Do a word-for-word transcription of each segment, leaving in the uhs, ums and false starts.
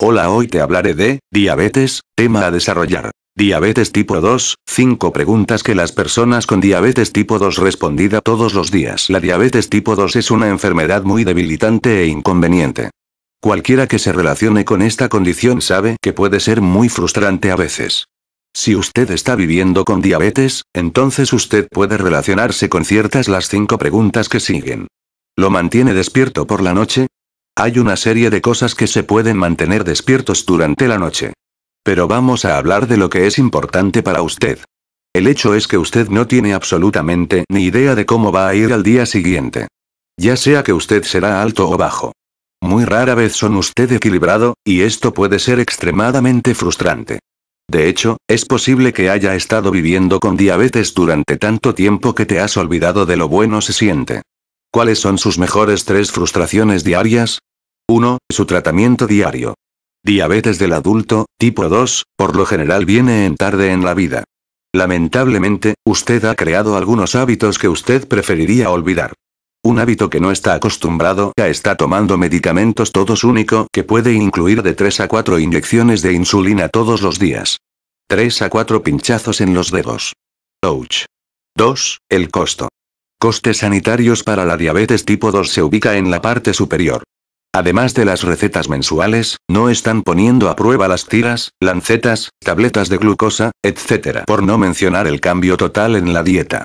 Hola, hoy te hablaré de diabetes, tema a desarrollar. Diabetes tipo dos, cinco preguntas que las personas con diabetes tipo dos responden todos los días. La diabetes tipo dos es una enfermedad muy debilitante e inconveniente. Cualquiera que se relacione con esta condición sabe que puede ser muy frustrante a veces. Si usted está viviendo con diabetes, entonces usted puede relacionarse con ciertas las cinco preguntas que siguen. ¿Lo mantiene despierto por la noche? Hay una serie de cosas que se pueden mantener despiertos durante la noche. Pero vamos a hablar de lo que es importante para usted. El hecho es que usted no tiene absolutamente ni idea de cómo va a ir al día siguiente. Ya sea que usted será alto o bajo. Muy rara vez son usted equilibrado, y esto puede ser extremadamente frustrante. De hecho, es posible que haya estado viviendo con diabetes durante tanto tiempo que te has olvidado de lo bueno se siente. ¿Cuáles son sus mejores tres frustraciones diarias? uno. Su tratamiento diario. Diabetes del adulto, tipo dos, por lo general viene en tarde en la vida. Lamentablemente, usted ha creado algunos hábitos que usted preferiría olvidar. Un hábito que no está acostumbrado a está tomando medicamentos todos único que puede incluir de tres a cuatro inyecciones de insulina todos los días. tres a cuatro pinchazos en los dedos. Ouch. dos. El costo. Costes sanitarios para la diabetes tipo dos se ubica en la parte superior. Además de las recetas mensuales, no están poniendo a prueba las tiras, lancetas, tabletas de glucosa, etcétera. Por no mencionar el cambio total en la dieta.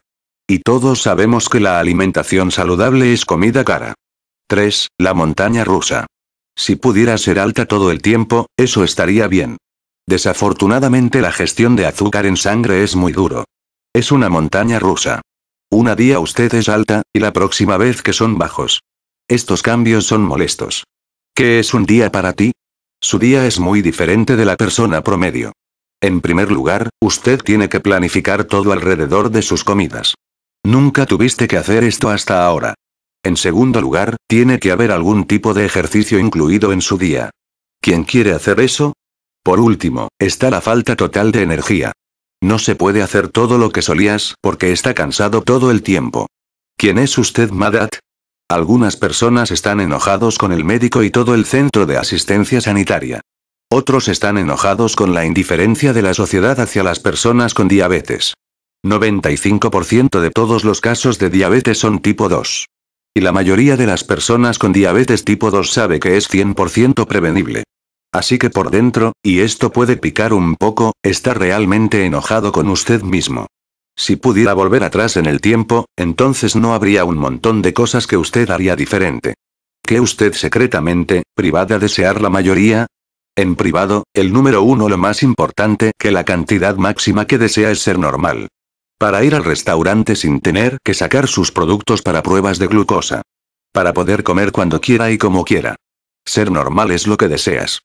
Y todos sabemos que la alimentación saludable es comida cara. tres. La montaña rusa. Si pudiera ser alta todo el tiempo, eso estaría bien. Desafortunadamente la gestión de azúcar en sangre es muy duro. Es una montaña rusa. Una día usted es alta, y la próxima vez que son bajos. Estos cambios son molestos. ¿Qué es un día para ti? Su día es muy diferente de la persona promedio. En primer lugar, usted tiene que planificar todo alrededor de sus comidas. Nunca tuviste que hacer esto hasta ahora. En segundo lugar, tiene que haber algún tipo de ejercicio incluido en su día. ¿Quién quiere hacer eso? Por último, está la falta total de energía. No se puede hacer todo lo que solías, porque está cansado todo el tiempo. ¿Quién es usted mad at? Algunas personas están enojados con el médico y todo el centro de asistencia sanitaria. Otros están enojados con la indiferencia de la sociedad hacia las personas con diabetes. noventa y cinco por ciento de todos los casos de diabetes son tipo dos. Y la mayoría de las personas con diabetes tipo dos sabe que es cien por ciento prevenible. Así que por dentro, y esto puede picar un poco, está realmente enojado con usted mismo. Si pudiera volver atrás en el tiempo, entonces no habría un montón de cosas que usted haría diferente. ¿Qué usted secretamente, privada de desear la mayoría? En privado, el número uno lo más importante que la cantidad máxima que desea es ser normal. Para ir al restaurante sin tener que sacar sus productos para pruebas de glucosa. Para poder comer cuando quiera y como quiera. Ser normal es lo que deseas.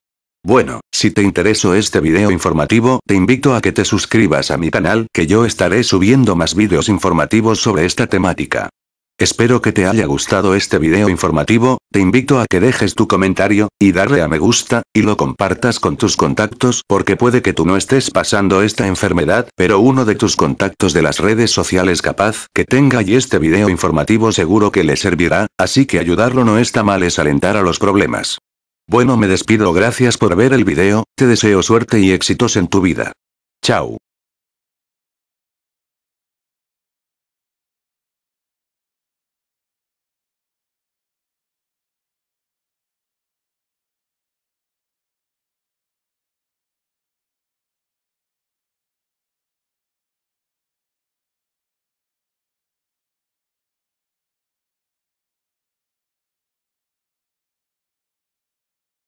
Bueno, si te interesó este video informativo, te invito a que te suscribas a mi canal, que yo estaré subiendo más videos informativos sobre esta temática. Espero que te haya gustado este video informativo, te invito a que dejes tu comentario, y darle a me gusta, y lo compartas con tus contactos, porque puede que tú no estés pasando esta enfermedad, pero uno de tus contactos de las redes sociales capaz que tenga y este video informativo seguro que le servirá, así que ayudarlo no está mal es alentar a los problemas. Bueno, me despido, gracias por ver el video, te deseo suerte y éxitos en tu vida. Chao.